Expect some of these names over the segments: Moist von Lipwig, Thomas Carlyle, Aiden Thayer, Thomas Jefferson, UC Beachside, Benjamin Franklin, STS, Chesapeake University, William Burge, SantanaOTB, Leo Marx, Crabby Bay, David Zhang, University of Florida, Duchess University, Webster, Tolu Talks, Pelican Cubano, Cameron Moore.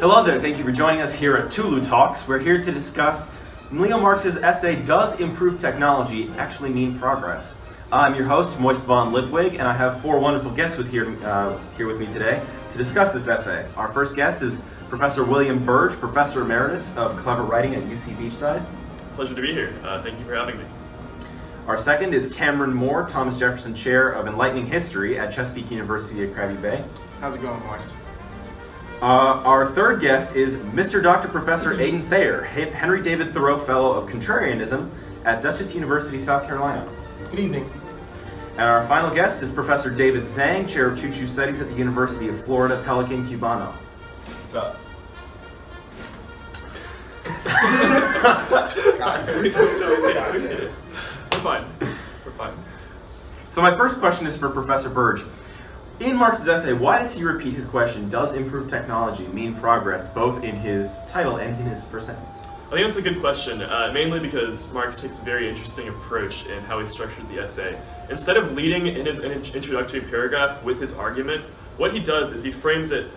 Hello there, thank you for joining us here at Tolu Talks. We're here to discuss Leo Marx's essay, Does Improved Technology Actually Mean Progress? I'm your host, Moist von Lipwig, and I have four wonderful guests here with me today to discuss this essay. Our first guest is Professor William Burge, Professor Emeritus of Clever Writing at UC Beachside. Pleasure to be here. Thank you for having me. Our second is Cameron Moore, Thomas Jefferson Chair of Enlightening History at Chesapeake University at Crabby Bay. How's it going, Moist? Our third guest is Mr. Dr. Professor Aiden Thayer, Henry David Thoreau Fellow of Contrarianism at Duchess University, South Carolina. Good evening. And our final guest is Professor David Zhang, Chair of Choo Choo Studies at the University of Florida, Pelican Cubano. What's up? We're fine. So my first question is for Professor Burge. In Marx's essay, why does he repeat his question, does improved technology mean progress, both in his title and in his first sentence? I think that's a good question, mainly because Marx takes a very interesting approach in how he structured the essay. Instead of leading in his introductory paragraph with his argument, what he does is he frames it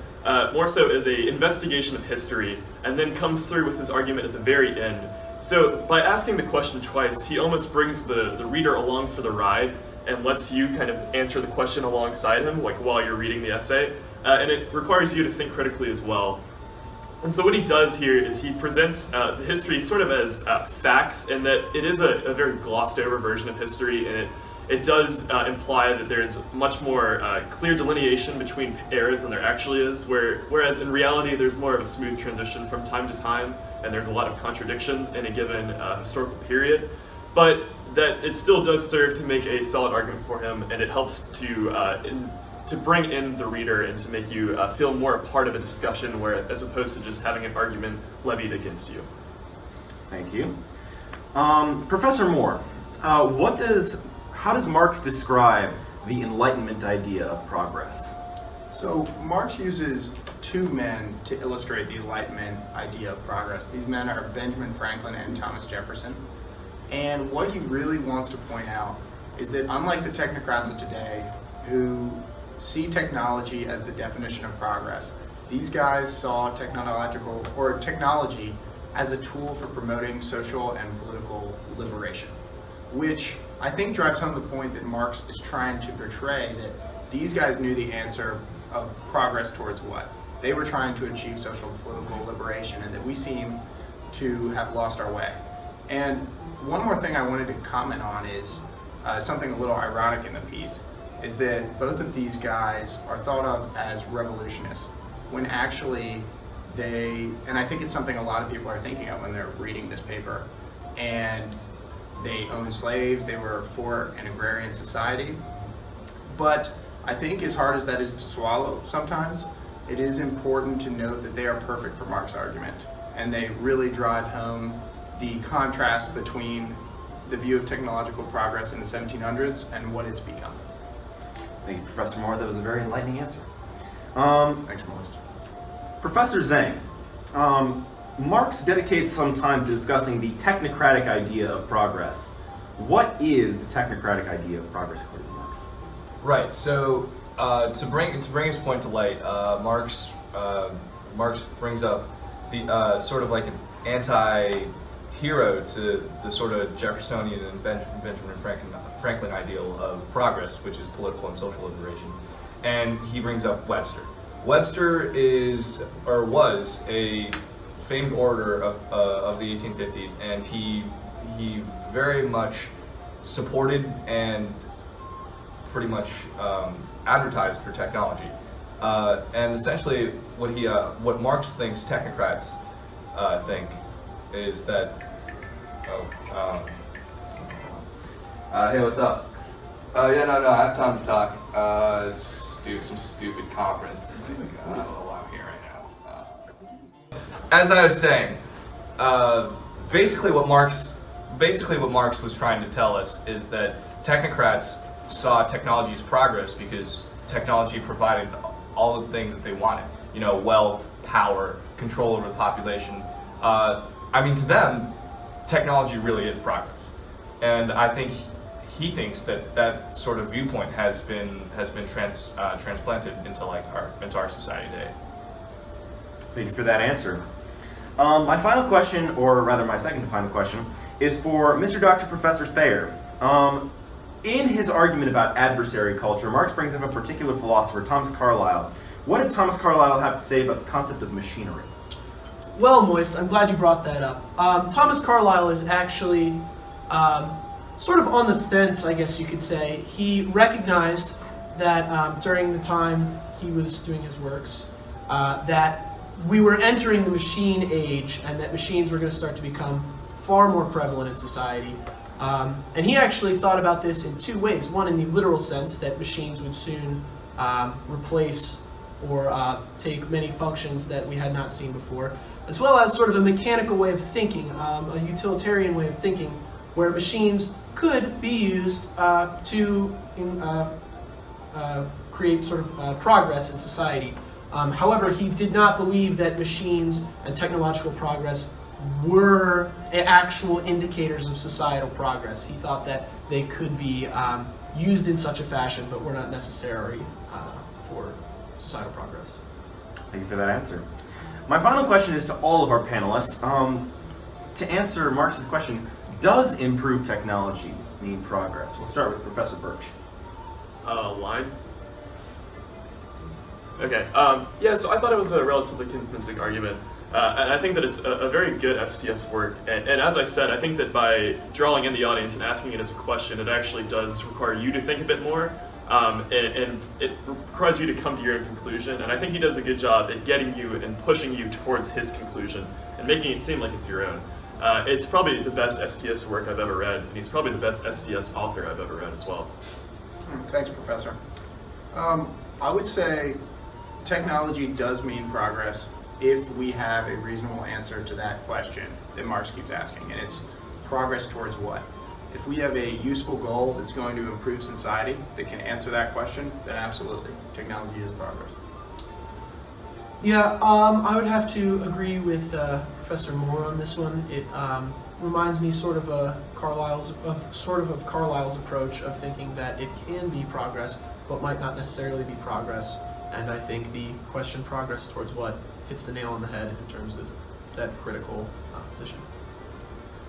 more so as an investigation of history, and then comes through with his argument at the very end. So by asking the question twice, he almost brings the reader along for the ride, and lets you kind of answer the question alongside him, like while you're reading the essay, and it requires you to think critically as well. And so what he does here is he presents the history sort of as facts, and that it is a very glossed over version of history, and it does imply that there's much more clear delineation between eras than there actually is, whereas in reality there's more of a smooth transition from time to time, and there's a lot of contradictions in a given historical period. But that it still does serve to make a solid argument for him, and it helps to bring in the reader and to make you feel more a part of a discussion, as opposed to just having an argument levied against you. Thank you. Professor Moore, how does Marx describe the Enlightenment idea of progress? So Marx uses two men to illustrate the Enlightenment idea of progress. These men are Benjamin Franklin and Thomas Jefferson. And what he really wants to point out is that unlike the technocrats of today who see technology as the definition of progress, these guys saw technology as a tool for promoting social and political liberation, which I think drives home the point that Marx is trying to portray, that these guys knew the answer of progress towards what? They were trying to achieve social and political liberation, and that we seem to have lost our way. And one more thing I wanted to comment on is something a little ironic in the piece, is that both of these guys are thought of as revolutionists, when actually and I think it's something a lot of people are thinking of when they're reading this paper, and they owned slaves, they were for an agrarian society, but I think as hard as that is to swallow sometimes, it is important to note that they are perfect for Marx's argument, and they really drive home the contrast between the view of technological progress in the 1700s and what it's become. Thank you, Professor Moore. That was a very enlightening answer. Thanks, Moist. Professor Zhang, Marx dedicates some time to discussing the technocratic idea of progress. What is the technocratic idea of progress according to Marx? Right. So to bring his point to light, Marx brings up the sort of like an anti-hero to the sort of Jeffersonian and Benjamin Franklin ideal of progress, which is political and social liberation, and he brings up Webster. Webster is, or was, a famed orator of the 1850s, and he very much supported and pretty much advertised for technology. And essentially, what Marx thinks technocrats think is that hey, what's up? Yeah, no, I have time to talk. Just do some stupid conference. I don't know why I'm here right now. As I was saying, basically what Marx was trying to tell us is that technocrats saw technology as progress because technology provided all the things that they wanted. You know, wealth, power, control over the population. I mean, to them, technology really is progress, and I think he thinks that that sort of viewpoint has been transplanted into our society today. Thank you for that answer. My final question, or rather my second to final question, is for Mr. Dr. Professor Thayer. In his argument about adversary culture, Marx brings up a particular philosopher, Thomas Carlyle. What did Thomas Carlyle have to say about the concept of machinery? Well, Moist, I'm glad you brought that up. Thomas Carlyle is actually sort of on the fence, I guess you could say. He recognized that during the time he was doing his works, that we were entering the machine age and that machines were going to start to become far more prevalent in society. And he actually thought about this in two ways. One, in the literal sense, that machines would soon replace or take many functions that we had not seen before, as well as sort of a mechanical way of thinking, a utilitarian way of thinking, where machines could be used to create sort of progress in society. However, he did not believe that machines and technological progress were actual indicators of societal progress. He thought that they could be used in such a fashion, but were not necessary for societal progress. Thank you for that answer. My final question is to all of our panelists. To answer Marx's question, does improved technology mean progress? We'll start with Professor Burge. Line? Okay, yeah, so I thought it was a relatively convincing argument. And I think that it's a very good STS work. And as I said, I think that by drawing in the audience and asking it as a question, it actually does require you to think a bit more. And it requires you to come to your own conclusion. And I think he does a good job at getting you and pushing you towards his conclusion and making it seem like it's your own. It's probably the best STS work I've ever read. And he's probably the best STS author I've ever read as well. Thanks, Professor. I would say technology does mean progress if we have a reasonable answer to that question that Marx keeps asking, and it's progress towards what? If we have a useful goal that's going to improve society that can answer that question, then absolutely, technology is progress. Yeah, I would have to agree with Professor Moore on this one. It reminds me sort of of Carlyle's approach of thinking that it can be progress, but might not necessarily be progress. And I think the question progress towards what hits the nail on the head in terms of that critical position.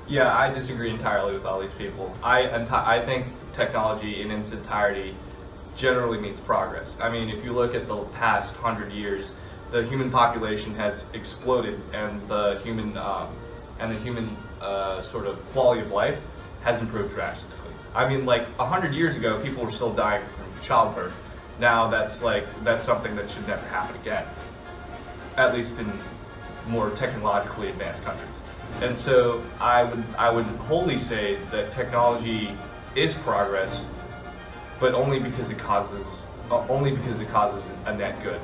Yeah, I disagree entirely with all these people. I think technology in its entirety generally means progress. I mean, if you look at the past 100 years, the human population has exploded, and the human sort of quality of life has improved drastically. I mean, like 100 years ago, people were still dying from childbirth. Now that's something that should never happen again, at least in more technologically advanced countries. And so I would wholly say that technology is progress, but only because it causes a net good.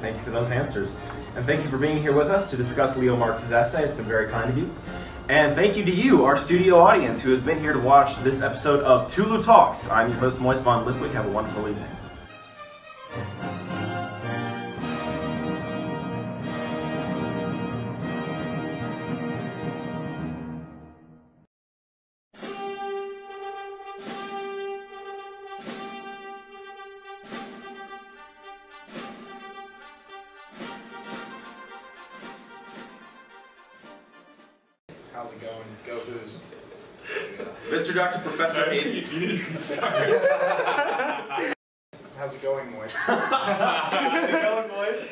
Thank you for those answers, and thank you for being here with us to discuss Leo Marx's essay. It's been very kind of you. And thank you to you, our studio audience, who has been here to watch this episode of Tolu Talks. I'm your host, Moist von Lipwig. Have a wonderful evening. Mr. Dr. Professor Aiden. How's it going, Moist? How's it going, Moist?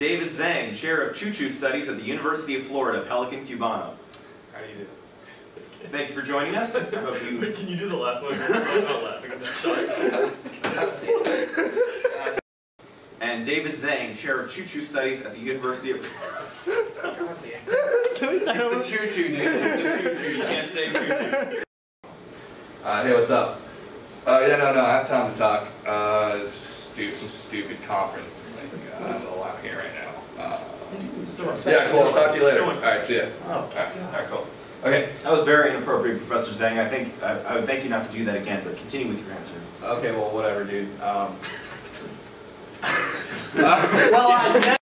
David Zhang, Chair of Choo Choo Studies at the University of Florida, Pelican Cubano. How do you do? Thank you for joining us. Wait, can you do the last one? I'm not laughing at that shot. And David Zhang, Chair of Choo Choo Studies at the University of Florida. Can we start over? It's the choo-choo, Nick. It's the choo-choo. You can't say choo-choo. Hey, what's up? Yeah, no, I have time to talk. Some stupid conference. Like, that's all I'm here right now. Yeah, cool. I'll talk to you later. All right, see ya. Oh, all right, cool. Okay. That was very inappropriate, Professor Zhang. I think I would thank you not to do that again, but continue with your answer. Okay, well, whatever, dude.